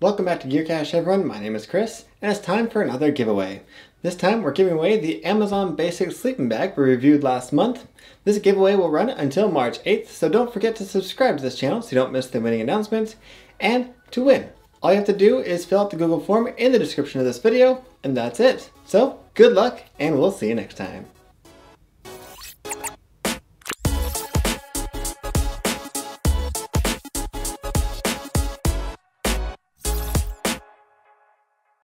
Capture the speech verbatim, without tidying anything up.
Welcome back to Gear Cash, everyone. My name is Chris, and it's time for another giveaway. This time we're giving away the Amazon Basics sleeping bag we reviewed last month. This giveaway will run until March eighth, so don't forget to subscribe to this channel so you don't miss the winning announcements. And to win, all you have to do is fill out the Google form in the description of this video, and that's it. So good luck, and we'll see you next time.